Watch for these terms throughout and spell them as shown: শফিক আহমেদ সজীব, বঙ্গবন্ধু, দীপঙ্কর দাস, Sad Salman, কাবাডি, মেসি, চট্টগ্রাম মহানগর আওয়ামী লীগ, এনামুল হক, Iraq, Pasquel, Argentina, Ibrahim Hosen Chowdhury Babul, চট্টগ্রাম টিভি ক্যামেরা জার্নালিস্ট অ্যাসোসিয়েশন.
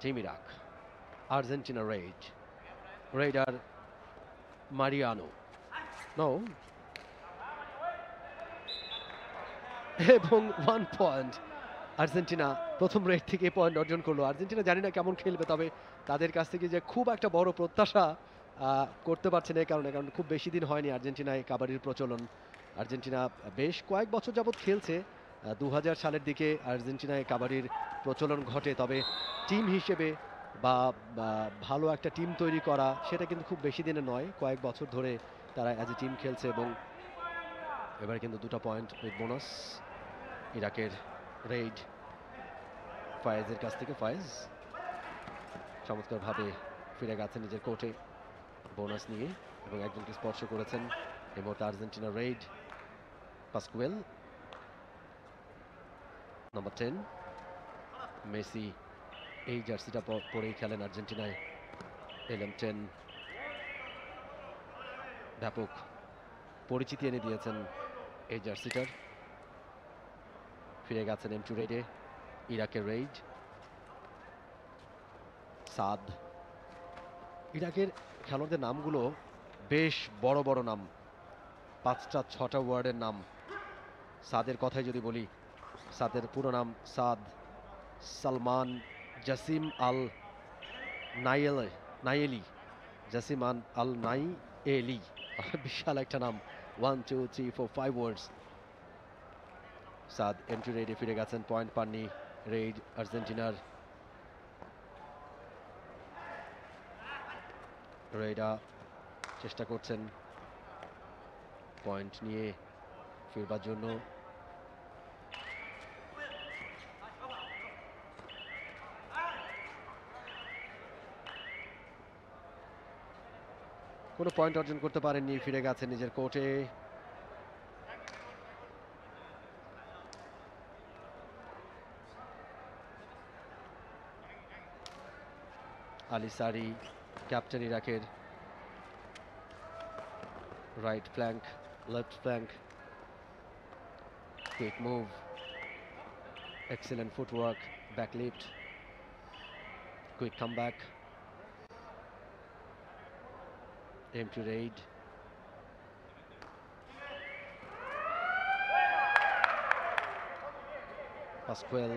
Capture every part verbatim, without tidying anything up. Team Iraq, Argentina raid, radar Mariano. No. এবং one point Argentina প্রথম raid থেকে point অর্জন করলো। আর্জেন্টিনা জানি না কেমন খেলবে, তবে তাদের কাছ থেকে যে খুব একটা বড় প্রত্যাশা করতে পারছে না এই কারণে, কারণ খুব বেশি দিন হয়নি আর্জেন্টিনায় কাবাডির প্রচলন। আর্জেন্টিনা বেশ কয়েক বছর যাবৎ খেলছে, দু হাজার সালের দিকে আর্জেন্টিনায় কাবাডির প্রচলন ঘটে, তবে টিম হিসেবে বা ভালো একটা টিম তৈরি করা সেটা কিন্তু খুব বেশি দিনে নয়, কয়েক বছর ধরে তারা অ্যাজ এ টিম খেলছে। এবং এবার কিন্তু দুটো পয়েন্ট উইথ বোনাস ইরাকের রেড, ফায়েজের কাছ থেকে। ফায়েজ চমৎকারভাবে ফিরে গেছেন নিজের কোর্টে বোনাস নিয়ে এবং একজনকে স্পর্শ করেছেন। এই মুহূর্তে Argentina raid, Pascual number ten. মেসি এই জার্সিটা পরেই খেলেন আর্জেন্টিনায়, এলএম টেন। ব্যাপক পরিচিতি এনে দিয়েছেন এই জার্সিটার। ফিরে গেছেন এম টু রেডে, ইরাকের রেড সাদ। ইরাকের খেলোয়াড়দের নামগুলো বেশ বড় বড় নাম, পাঁচটা ছটা ওয়ার্ডের নাম। সাদের কথাই যদি বলি, সাদের পুরো নাম সাদ সালমান জাসিম আল নাইল নাইয়েলি জাসিমান আল নাই এলি। বিশাল একটা নাম, one two three four five words. Saad entry রেডে ফিরে গেছেন, পয়েন্ট পাননি রেড আর্জেন্টিনার। রেডা চেষ্টা করছেন পয়েন্ট নিয়ে ফিরবার জন্য। কোনো পয়েন্ট অর্জন করতে পারেননি, ফিরে গেছেন নিজের কোর্টে। আলি সারি ক্যাপ্টেন ইরাকের, right flank left flank, quick move, excellent footwork, back lift, quick comeback. Aim to raid. Pasquel. Pasquel. Try করছেন।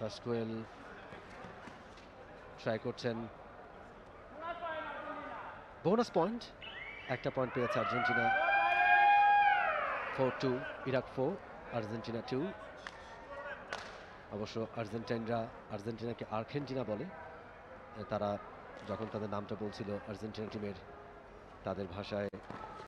Bonus point. একটা পয়েন্ট পেয়েছে Argentina. four two. Iraq four. Argentina two. অবশ্য আর্জেন্টাইনরা আর্জেন্টিনাকে আর্জেন্টিনা বলে, তারা যখন তাদের নামটা বলছিল আর্জেন্টিনা টিমের, তাদের ভাষায়